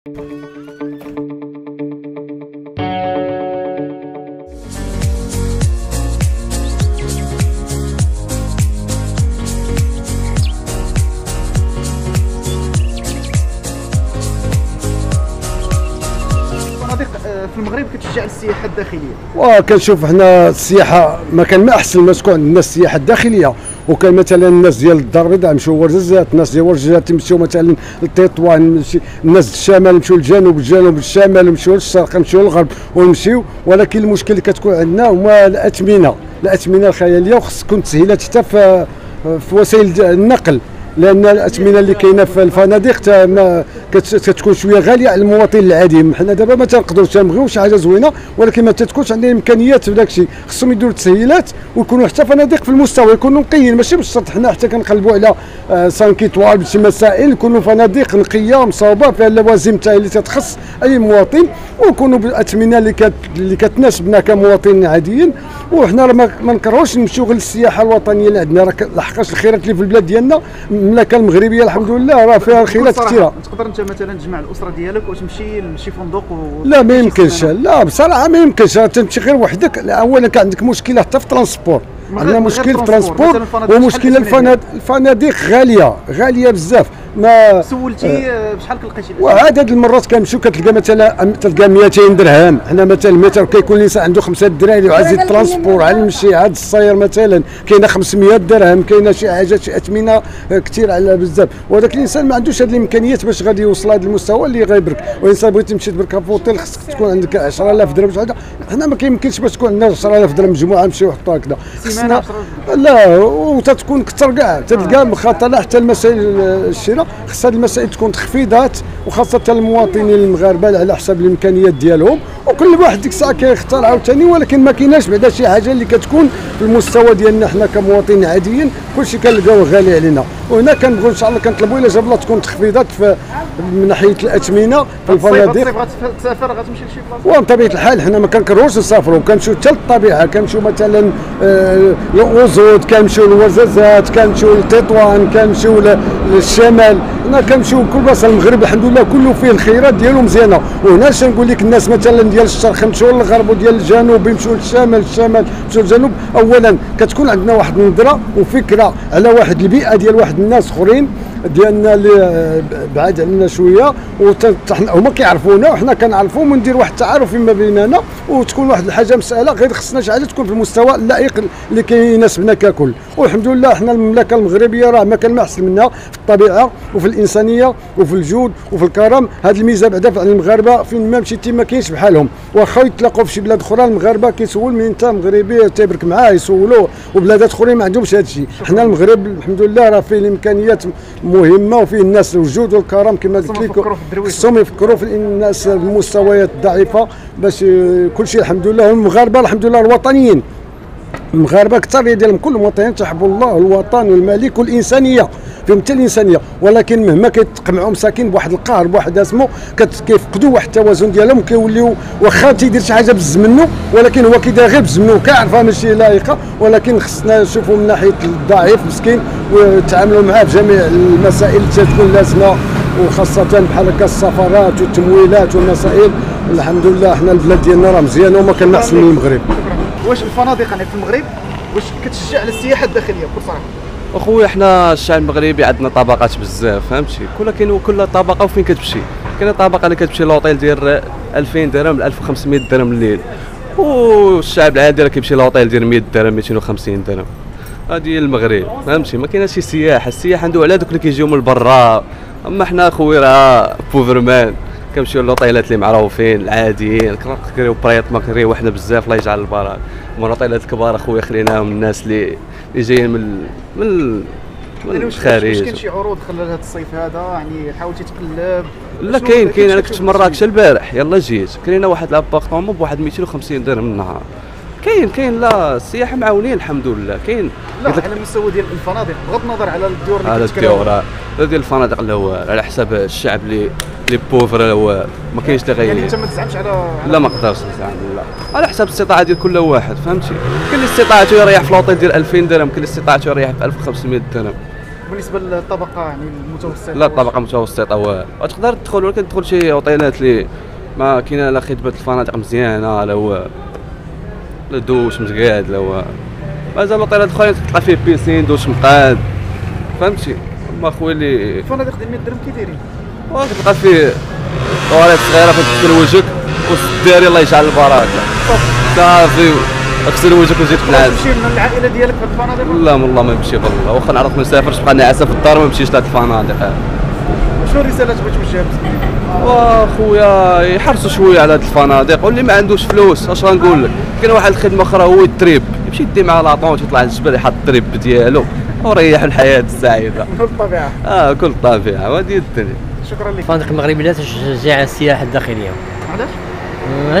في المغرب كتشجع السياحه الداخليه؟ وكنشوف حنا السياحه مكان ما احسن ما تكون عندنا السياحه الداخليه، وكان مثلا الناس ديال الدار البيضاء مشاو ورزات، الناس ديال ورزات مشاو مثلا لتطوان، الناس الشمال مشاو للجنوب، الجنوب للشمال، مشاو للشرق، مشاو للغرب ومشيو. ولكن المشكل اللي كتكون عندنا هما الاثمنه الخياليه، وخص تكون تسهيلات حتى في وسائل النقل، لان الاثمنه اللي كاينه في الفنادق كتكون شويه غاليه على المواطن العادي. حنا دابا ما تنقدروش نبغيو شي حاجه زوينه، ولكن ما تتكونش عندنا امكانيات في داك الشيء. خصهم يديروا تسهيلات ويكونوا حتى فنادق في المستوى، يكونوا نقيين، ماشي بالشرط حنا حتى كنقلبوا على 5 ايطوال بشي مسائل. يكونوا فنادق نقيه مصوبه فيها اللوازم تاع اللي تتخص اي مواطن، ويكونوا بالاثمنه اللي كتناسبنا كمواطنين عاديين. وحنا راه ما نكرهوش نمشيو غير للسياحه الوطنيه اللي عندنا، راه لحقاش الخيرات اللي في البلاد ديالنا المملكه المغربيه الحمد لله راه فيها الخيرات كثيره. تقدر انت مثلا تجمع الاسره ديالك وتمشي لشي فندق؟ لا ما يمكنش، لا بصراحه ما يمكنش تمشي غير وحدك. اولا كان عندك مشكله حتى في الترونسبور، عندنا مشكل في الترونسبور ومشكله الفنادق غاليه بزاف. ما سولتي بشحال كتلقيتي؟ وعدد المرات كنمشيو كتلقى مثلا 200 درهم. حنا مثلا المتر كيكون الانسان عنده 5 دراهم، وعاد الترونسبور عاد المشي عاد الصير مثلا كاينه 500 درهم، كاينه شي حاجه شي اثمنه كثير على بزاف. وهذاك الانسان ما عندوش هذه الامكانيات باش غادي يوصل هذا المستوى اللي غيبرك. والانسان بغيتي تمشي تبرك في اوتيل خصك تكون عندك 10000 درهم. حنا ما كيمكنش باش تكون عندنا 10000 درهم مجموعه نمشيو نحطوها هكذا، لا وتتكون كثر كاع، تلقى مخاطره حتى المسائل الشراء. خاص هذه المسائل تكون تخفيضات، وخاصه المواطنين المغاربه على حسب الامكانيات ديالهم. وكل واحد ديك الساعه كيختار عاوتاني، ولكن ما كايناش بعدا شي حاجه اللي كتكون في المستوى ديالنا حنا كمواطنين عاديين، كلشي كنلقاوه غالي علينا. وهنا كنبغيو ان شاء الله كنطلبوا الى جاب الله تكون تخفيضات من ناحيه الاثمنه في الفنادق. غتسافر غتمشي لشي بلاصه؟ بطبيعه الحال حنا ما كنكرهوش نسافروا، كنمشيو حتى للطبيعه، كنمشيو مثلا لأوزود، كنمشيو لوزازات، كنمشيو لتطوان، كنمشيو الشمال. هنا كنمشيو كل بلاصه المغرب الحمد لله كله فيه الخيرات ديالو مزيانه. وهنا شنقول لك الناس مثلا ديال الشرق مشاو للغرب، وديال الجنوب يمشيو للشمال، الشمال مشاو للجنوب. اولا كتكون عندنا واحد النظره وفكره على واحد البيئه ديال واحد الناس اخرين ديالنا اللي بعاد علينا شويه، هما كيعرفونا وحنا كنعرفوهم، وندير واحد التعارف فيما بيننا، وتكون واحد الحاجه مساله غير خصنا شي حاجه تكون في المستوى اللائق اللي كيناسبنا ككل. والحمد لله حنا المملكه المغربيه راه ما كان ما احسن منها في الطبيعه وفي الانسانيه وفي الجود وفي الكرم. هذه الميزه بعدا على المغاربه، فين ما مشيتي ما كاينش بحالهم. واخا يتلاقوا في شي بلاد اخرى المغاربه كيسول من انت مغربي تيبرك معاه يسولوه، وبلادات اخرين ما عندهمش هذا الشيء. حنا المغرب الحمد لله راه فيه الامكانيات مهمه، وفيه الناس الوجود والكرم كما قلت لكم. خصهم يفكروا في الناس المستويات الضعيفه باش كلشي الحمد لله. المغاربه الحمد لله الوطنيين، المغاربه اكثر ديالهم كلهم وطنيين، تحبوا الله الوطن والملك والانسانيه، فهمت الانسانيه. ولكن مهما كيتقمعوا مساكين بواحد القهر بواحد اسمو كيفقدوا واحد التوازن ديالهم، كيوليو واخا تيدير شي حاجه بز منو ولكن هو كيدير غير بز منو، كيعرفها ماشي لائقه. ولكن خصنا نشوفوا من ناحيه الضعيف مسكين وتعاملوا معاه بجميع المسائل اللي تكون لازمه، وخاصه بحال هكا السفرات والتمويلات والمسائل. الحمد لله حنا البلاد ديالنا راه مزيانه وما كنحسن من المغرب. واش الفنادق في المغرب واش كتشجع على السياحه الداخليه بكل صراحه؟ اخويا حنا الشعب المغربي عندنا طبقات بزاف، فهمتي، كل طبقه وفين كتمشي. كاينه طبقه اللي كتمشي لوطيل ديال 2000 درهم ل 1500 درهم الليل، والشعب العادي راه كيمشي لوطيل ديال 100 درهم 250 درهم. هذه المغرب فهمتي، ما كايناش شي سياحه. السياحه ندوي على دوك اللي كيجيو من برا، اما حنا اخويا راه بوفرمان كنمشيو للوطيلات اللي معروفين العاديين، كنقريو بريط ماكريو حنا بزاف الله يجعل البركه. من الوطيلات الكبار اخويا خليناهم الناس اللي جايين من الخارج. كاين شي عروض خلال هذا الصيف هذا، يعني حاولتي تقلب؟ لا كاين انا كنت في مراكش البارح يلا جيت، كاين واحد لابارطومون بواحد 250 درهم النهار. كاين لا السياحه معاونين الحمد لله. كاين لا على المستوى ديال الفنادق بغض النظر على الديور اللي كتكلم على ديال الفنادق، لا هو على حساب الشعب لي بوفر، لا هو ما كاينش اللي غير. يعني انت ما تزعمش على لا ما نقدرش نزعم، لا على حساب الاستطاعه ديال كل واحد فهمتي. كاين اللي استطاعته يريح في لوطيل ديال 2000 درهم، كاين اللي استطاعته يريح في 1500 درهم. بالنسبه للطبقه يعني المتوسطه؟ لا الطبقه متوسطه وتقدر تدخل، ولكن تدخل شي اوطيلات اللي ما كاينه لا خدمه الفنادق مزيانه لا هو لا دوش متقاد لا هو مازال الاوطيلات الاخرين تلقى فيه بيسين دوش مقاد فهمتي. هما خويا اللي الفنادق ديال 100 درهم كي دايرين وتلقى فيه طواليت صغيره فتغسل وجهك وسط الداري الله يجعل البركه صافي اغسل وجهك وجيت بالعافيه. تمشي من العائله ديالك في الفنادق؟ لا والله ما نمشي والله، واخا نعرف ما نسافرش بقى نعسى في الدار ما نمشيش لهاد الفنادق. شنو الرساله تبغي توجهها المسكين؟ واخويا يحرصوا شويه على هاد الفنادق، واللي ما عندوش فلوس اش غنقول لك، كاين واحد الخدمه اخرى هو التريب، يمشي يدي مع لاطونت يطلع للجبل يحط التريب ديالو وريح الحياه السعيده. كل الطبيعه كل الطبيعه وهذه الدنيا. شكرا لك. الفنادق المغربيه لا تشجع السياحه الداخليه. علاش؟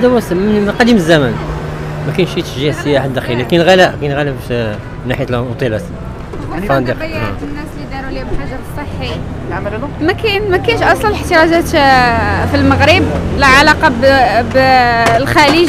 هذا هو من قديم الزمان ما كاينش شي تشجيع السياحه الداخليه، كاين غلاء في من ناحيه الاوتيلات. الفنادق الناس اللي داروا لهم حجر صحي ما كاينش اصلا احتراجات في المغرب لا علاقه بالخليج،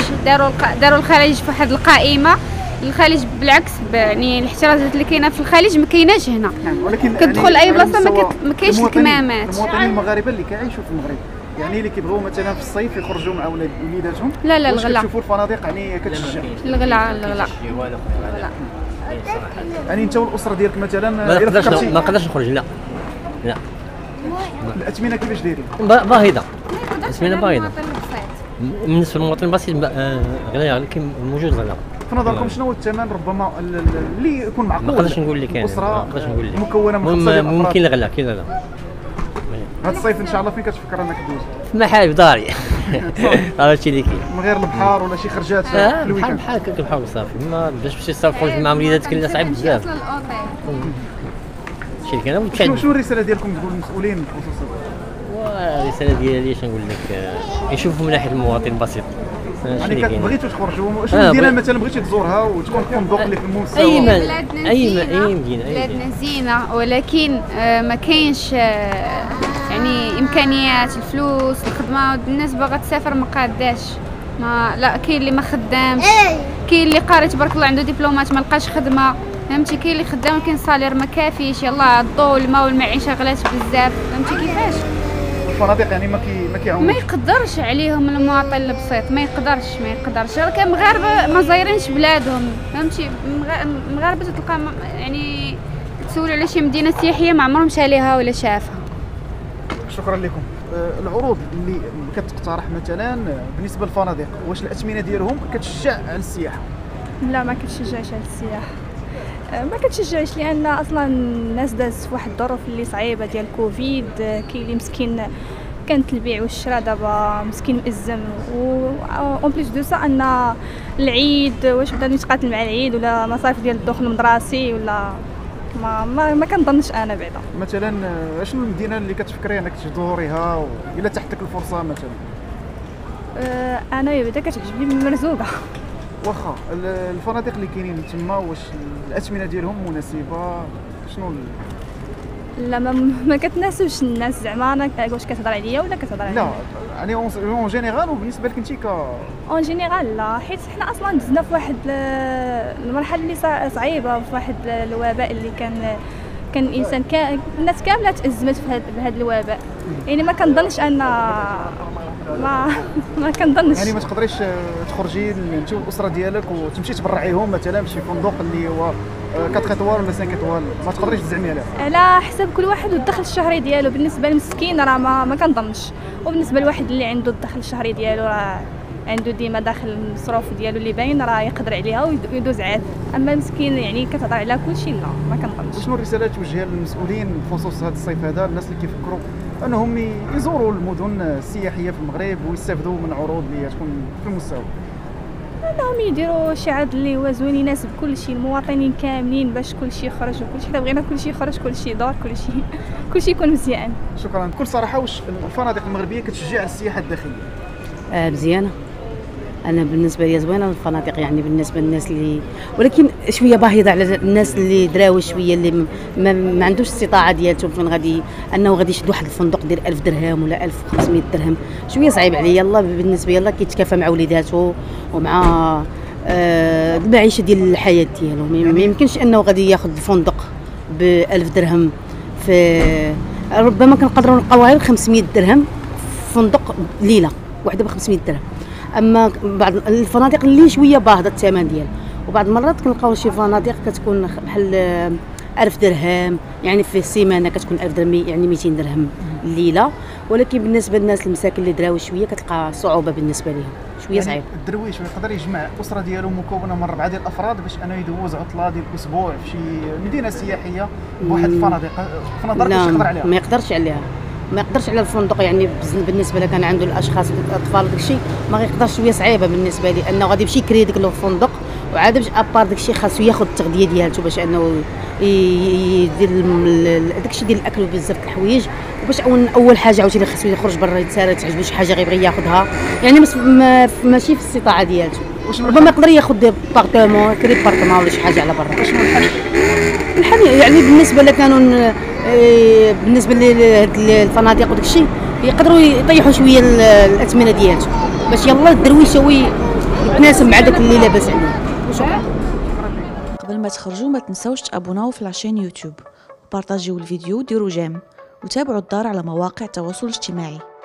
داروا الخليج في واحد القائمه. الخليج بالعكس يعني الاحترازات اللي كاينه في الخليج ما كايناش هنا، ولكن كتدخل اي بلاصه ما كاينش الكمامات. المواطنين المغاربه اللي كيعيشوا في المغرب يعني اللي كيبغيو مثلا في الصيف يخرجوا مع وليداتهم لا لا الغلا كتشوفوا الفنادق يعني كتشجع الغلا يعني انت والاسره ديالك مثلا ما نقدرش نخرج لا الاثمنه كيفاش دايرين؟ باهظه الاثمنه باهظه بالنسبه للمواطن البسيط غاليه، ولكن موجود غلا. في نظركم شنو هو الثمن ربما اللي يكون معقول؟ ما نقدرش نقول لك انا ما نقدرش نقول لك مكونه من 5 ممكن الغلا كذا. لا هذا الصيف ان شاء الله فين كتفكر انك تدوز؟ في محل في داري هذا الشيء اللي كاين من غير البحر ولا شي خرجات في الويكاند بحال كنحاول صافي ما باش تمشي تخرج مع وليداتك لا صعيب بزاف. شي كاين وتشد. شنو الرساله ديالكم تقول المسؤولين خصوصا؟ الرساله ديالي اش نقول لك يشوفوا من ناحيه المواطن البسيط. يعني بغيتو تخرجوا شنو المدينه مثلا بغيتي تزورها وتكون الفندق اللي في المستوى؟ اي مدينه بلادنا زينه، ولكن ما كاينش يعني امكانيات الفلوس الخدمه، والناس باغا تسافر ما قاداش. لا كاين اللي ما خدامش، كاين اللي قاري تبارك الله عنده دبلومات ما لقاش خدمه فهمتي، كاين اللي خدام ولكن الصالير ما كافيش، يلاه الضو والماء والمعيشه غلات بزاف فهمتي كيفاش. الفنادق يعني ما يقدرش عليهم المواطن البسيط، ما يقدرش راه كمغاربه ما زايرينش بلادهم فهمتي. المغاربه تلقى يعني تسولوا على شي مدينه سياحيه ما عمرهم شاليها ولا شافها. شكرا لكم. العروض اللي كتقترح مثلا بالنسبه للفنادق واش الاثمنه ديالهم كتشجع على السياحه؟ لا ما كتشجعش على السياحه، لان اصلا الناس دازت في واحد الظروف اللي صعيبه ديال كوفيد، كاين اللي مسكين كانت البيع والشراء دابا مسكين مأزم، و اون بليس دو سا ان العيد واش بداو يتقاتل مع العيد ولا مصاريف ديال الدخل المدرسي ولا ما كنظنش انا بعدا. مثلا شنو المدينه اللي كتفكري انك تزوريها الا تحتك الفرصه مثلا؟ انا بعدا كتعجبني المرزوقه. واخا الفنادق اللي كاينين تما واش الاثمنه ديالهم مناسبه؟ شنو لا ما كتناسبش الناس زعما انا واش كتهضر عليا ولا كتهضر عليا؟ لا يعني اون جينيرال وبالنسبه لك انت اون جينيرال لا، حيت حنا اصلا دزنا في واحد المرحله اللي صعيبه في واحد الوباء اللي كان الانسان الناس كامله تازمت في هذا الوباء، يعني ما كنظنش ان ما كنظنش يعني ما تقدريش تخرجي انت والاسره ديالك وتمشي تبرعيهم مثلا بشي فندق اللي هو 4 اطوال ولا 5 اطوال ما تقدريش تزعمي عليها؟ على حسب كل واحد والدخل الشهري ديالو. بالنسبه للمسكين راه ما كنظنش، وبالنسبه لواحد اللي عنده الدخل الشهري ديالو راه عنده ديما داخل المصروف ديالو اللي باين راه يقدر عليها ويدوز عاد. اما المسكين يعني كتهضر على كلشي لا ما كنظنش. شنو الرساله توجهها للمسؤولين بخصوص هذا الصيف هذا الناس اللي كيفكروا انهم يزوروا المدن السياحيه في المغرب ويستافدوا من عروض اللي تكون في المستوى؟ انهم يديروا شي عرض اللي هو زوين يناسب كلشي المواطنين كاملين باش كلشي يخرج وكلشي، حنا بغينا كلشي يخرج كلشي يدور كلشي يكون مزيان. شكرا. بكل صراحه واش الفنادق المغربيه كتشجع على السياحه الداخليه؟ مزيانه. انا بالنسبه لي زوينه الفنادق يعني بالنسبه للناس اللي، ولكن شويه باهظه على الناس اللي دراوي شويه اللي ما عندوش استطاعه ديالتهم فين غادي انه غادي يشد واحد الفندق ديال 1000 درهم ولا 1500 درهم شويه صعيب عليه. يلاه بالنسبه يلاه كيتكافى مع وليداته ومع المعيشه ديال الحياه ديالهم، ما يمكنش انه غادي ياخذ الفندق ب 1000 درهم في ربما كنقدروا نلقاو غير 500 درهم في فندق ليله واحده ب 500 درهم. اما بعض الفنادق اللي شويه باهظه الثمن ديالها، وبعض المرات كنلقاو شي فنادق كتكون بحال 1000 درهم، يعني في السيمانه كتكون 1000 درهم يعني 200 درهم الليله. ولكن بالنسبه للناس المساكن اللي دراوي شويه كتلقى صعوبه بالنسبه لهم، شويه صعيب. يعني الدرويش يقدر يجمع الاسره ديالو مكونه من 4 ديال الافراد باش انه يدوز عطله ديال الاسبوع في شي مدينه سياحيه بواحد الفنادق في نظرك واش يقدر عليها؟ ما يقدرش عليها، ما يقدرش على الفندق. يعني بالنسبه لكان عنده الاشخاص الاطفال داكشي ما يقدرش، شويه صعيبه بالنسبه لي انه غادي يمشي يكري ديك الفندق، وعاد باش ابار داكشي خاصو ياخذ التغذيه ديالته باش انه يدير داكشي ديال الاكل وبزاف د الحوايج. باش اول حاجه عاوتاني خاصو يخرج برا يتسارى، تعجبو شي حاجه غيبغي ياخذها، يعني ماشي في الاستطاعه ديالته. ربما يقدر ياخذ بارطمون كري بارطمون ولا شي حاجه على برا. شنو الحل؟ يعني بالنسبه لكانوا بالنسبه لهاد الفنادق وداكشي يقدروا يطيحوا شويه الاثمنه ديالته باش يلا الدرويش هو يتناسب مع داك اللي لاباس عليه. شكرا. قبل ما تخرجوا ما تنساوش تابوناو في العشان يوتيوب وبارطاجيو الفيديو وديروا جيم وتابعوا الدار على مواقع التواصل الاجتماعي.